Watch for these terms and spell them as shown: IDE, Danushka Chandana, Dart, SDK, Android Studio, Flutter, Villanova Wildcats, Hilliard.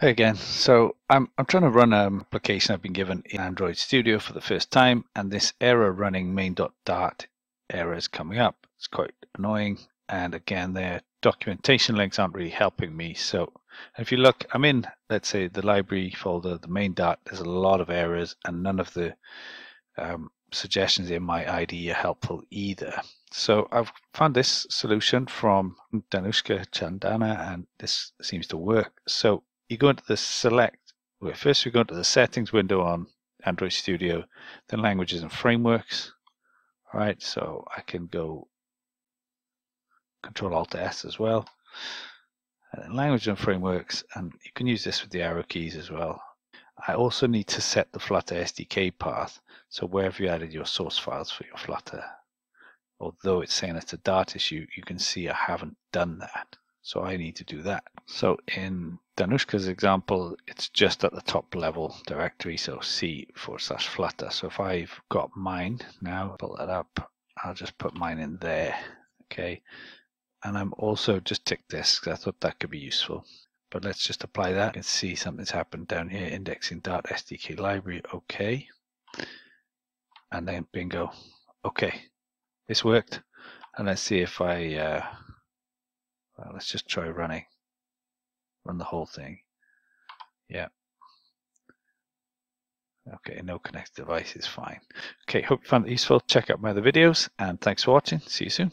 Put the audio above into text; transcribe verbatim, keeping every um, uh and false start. Hey again. So I'm, I'm trying to run an application I've been given in Android Studio for the first time, and this error running main.dart error is coming up. It's quite annoying, and again their documentation links aren't really helping me. So if you look, I'm in, let's say, the library folder, the main dart, there's a lot of errors, and none of the um, suggestions in my I D E are helpful either. So I've found this solution from Danushka Chandana, and this seems to work. So you go into the select, well, first we go into the settings window on Android Studio, then languages and frameworks. All right, so I can go Control Alt S as well, and then language and frameworks, and you can use this with the arrow keys as well. I also need to set the Flutter S D K path, so wherever you added your source files for your Flutter, although it's saying it's a Dart issue, you can see I haven't done that. So I need to do that. So in Danushka's example, it's just at the top level directory, so C forward slash Flutter. So if I've got mine now, pull that up, I'll just put mine in there. Okay. And I'm also just ticked this because I thought that could be useful. But let's just apply that. You can see something's happened down here, indexing Dart S D K library. Okay. And then bingo. Okay. This worked. And let's see if I... Uh, Well, let's just try running, run the whole thing. Yeah. Okay, no connected device is fine. Okay, hope you found it useful. Check out my other videos, and thanks for watching. See you soon.